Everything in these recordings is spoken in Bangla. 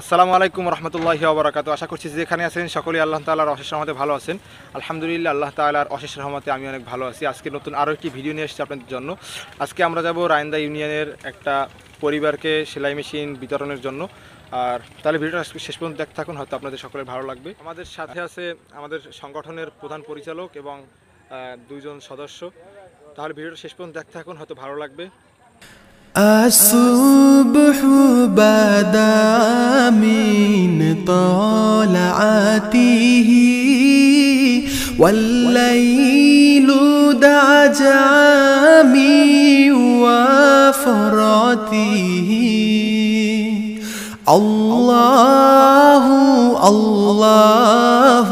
আসসালামু আলাইকুম রহমতুল্লাহি ওয়া বারাকাতুহু। আশা করছি যেখানে আছেন সকলেই আল্লাহ তাআলার অশেষ রহমতে ভালো আছেন। আলহামদুলিল্লাহ, আল্লাহ তাআলার অশেষ রহমতে আমি অনেক ভালো আছি। আজকে নতুন আরও একটি ভিডিও নিয়ে এসেছি আপনাদের জন্য। আজকে আমরা যাব রাইন্দা ইউনিয়নের একটা পরিবারকে সেলাই মেশিন বিতরণের জন্য। আর তাহলে ভিডিওটা শেষ পর্যন্ত দেখতে থাকুন, হয়তো আপনাদের সকলের ভালো লাগবে। আমাদের সাথে আছে আমাদের সংগঠনের প্রধান পরিচালক এবং দুইজন সদস্য। তাহলে ভিডিওটা শেষ পর্যন্ত দেখতে থাকুন, হয়তো ভালো লাগবে। الصبح بدا من طلعته والليل دعا من وفراته الله الله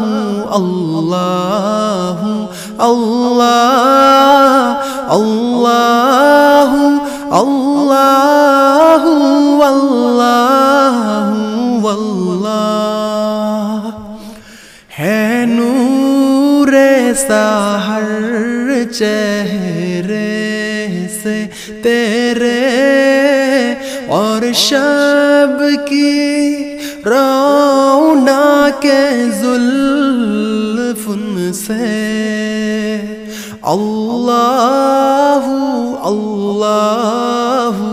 الله الله الله Allahu Allahu Wallah hai noor-e sahar chehre se tere aur shab ki raunak-e zulfun se Allahu Allahu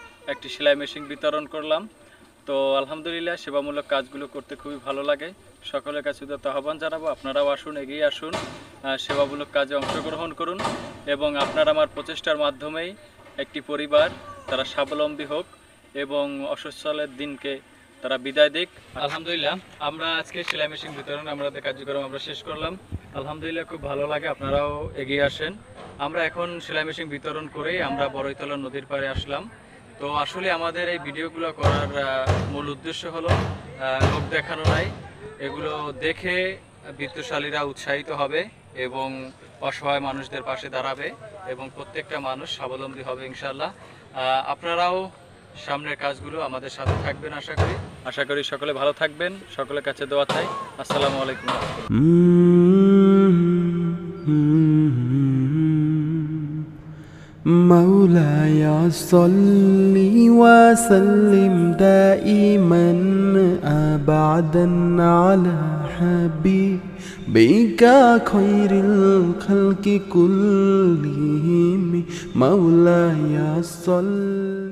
একটি সেলাই মেশিন বিতরণ করলাম। তো আলহামদুলিল্লাহ সেবামূলক কাজগুলো করতে খুবই ভালো লাগে। সকলের কাছে উদাত্ত আহ্বান জানাবো, আপনারাও আসুন, এগিয়ে আসুন, সেবামূলক কাজে অংশগ্রহণ করুন এবং আপনারা আমার প্রচেষ্টার মাধ্যমেই একটি পরিবার তারা স্বাবলম্বী হোক এবং অসচ্ছলের দিনকে তারা বিদায় দিক। আলহামদুলিল্লাহ আমরা আজকে সেলাই মেশিন বিতরণ আমাদের কার্যক্রম আমরা শেষ করলাম। আলহামদুলিল্লাহ খুব ভালো লাগে, আপনারাও এগিয়ে আসেন। আমরা এখন সেলাই মেশিন বিতরণ করেই আমরা বড়ইতলা নদীর পাড়ে আসলাম। তো আসলে আমাদের এই ভিডিওগুলো করার মূল উদ্দেশ্য হলো লোক দেখানো নাই, এগুলো দেখে বিত্তশালীরা উৎসাহিত হবে এবং অসহায় মানুষদের পাশে দাঁড়াবে এবং প্রত্যেকটা মানুষ স্বাবলম্বী হবে ইনশাল্লাহ। আপনারাও সামনের কাজগুলো আমাদের সাথে থাকবেন। আশা করি সকলে ভালো থাকবেন, সকলের কাছে দোয়া চাই। আসসালামু আলাইকুম। مولاي صل وسلم دائما أبعدا على حبيبك خير الخلق كلهم مولاي صل